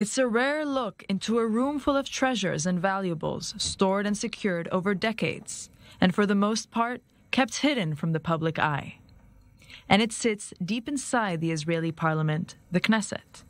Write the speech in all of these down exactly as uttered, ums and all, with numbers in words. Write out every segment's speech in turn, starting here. It's a rare look into a room full of treasures and valuables stored and secured over decades, and for the most part, kept hidden from the public eye. And it sits deep inside the Israeli parliament, the Knesset.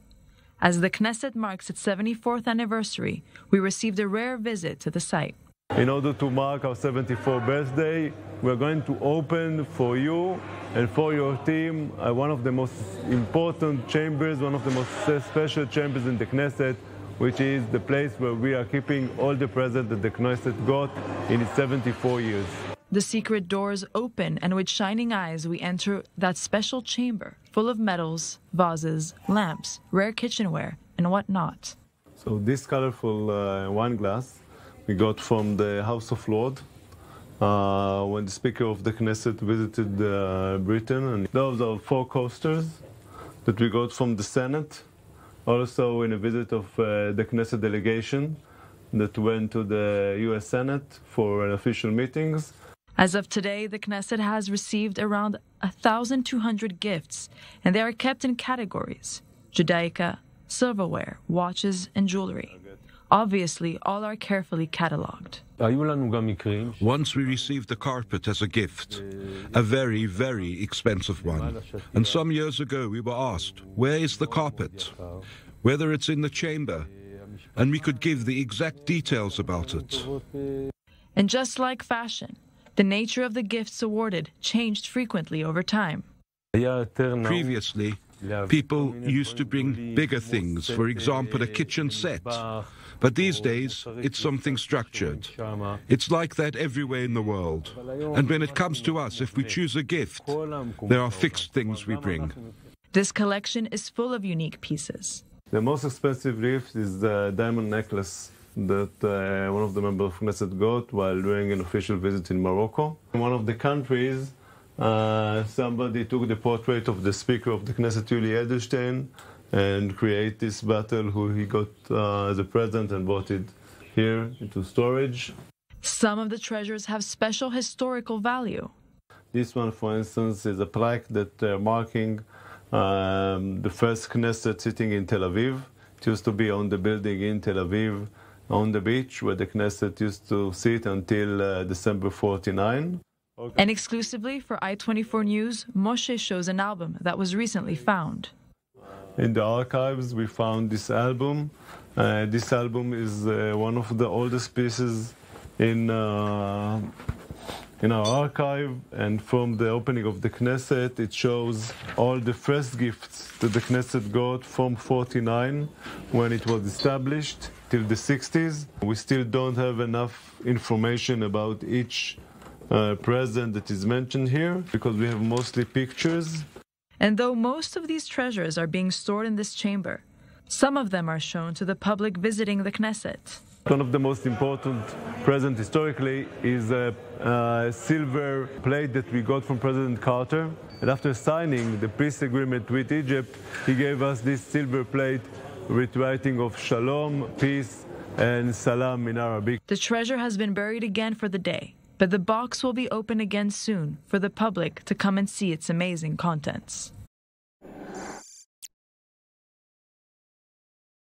As the Knesset marks its seventy-fourth anniversary, we received a rare visit to the site. In order to mark our seventy-fourth birthday, we're going to open for you and for your team uh, one of the most important chambers, one of the most special chambers in the Knesset, which is the place where we are keeping all the presents that the Knesset got in its seventy-four years. The secret doors open, and with shining eyes we enter that special chamber full of medals, vases, lamps, rare kitchenware, and whatnot. So this colorful uh, wine glass we got from the House of Lords uh, when the Speaker of the Knesset visited uh, Britain. And those are four coasters that we got from the Senate, also in a visit of uh, the Knesset delegation that went to the U S Senate for official meetings. As of today, the Knesset has received around one thousand two hundred gifts, and they are kept in categories: Judaica, silverware, watches, and jewelry. Obviously, all are carefully catalogued. Once we received a carpet as a gift, a very, very expensive one. And some years ago we were asked, where is the carpet? Whether it's in the chamber. And we could give the exact details about it. And just like fashion, the nature of the gifts awarded changed frequently over time. Previously, people used to bring bigger things, for example, a kitchen set. But these days, it's something structured. It's like that everywhere in the world. And when it comes to us, if we choose a gift, there are fixed things we bring. This collection is full of unique pieces. The most expensive gift is the diamond necklace that uh, one of the members of Knesset got while doing an official visit in Morocco. In one of the countries, Uh, somebody took the portrait of the Speaker of the Knesset, Yuli Edelstein, and created this bottle who he got uh, as a present and brought it here into storage. Some of the treasures have special historical value. This one, for instance, is a plaque that uh, marking um, the first Knesset sitting in Tel Aviv. It used to be on the building in Tel Aviv, on the beach, where the Knesset used to sit until uh, December forty-nine. Okay. And exclusively for i twenty-four News, Moshe shows an album that was recently found. In the archives, we found this album. Uh, this album is uh, one of the oldest pieces in, uh, in our archive. And from the opening of the Knesset, it shows all the first gifts that the Knesset got from forty-nine, when it was established, till the sixties. We still don't have enough information about each Uh, present that is mentioned here, because we have mostly pictures. And though most of these treasures are being stored in this chamber, some of them are shown to the public visiting the Knesset. One of the most important presents historically is a, a silver plate that we got from President Carter. And after signing the peace agreement with Egypt, he gave us this silver plate with writing of shalom, peace, and salam in Arabic. The treasure has been buried again for the day, but the box will be open again soon for the public to come and see its amazing contents.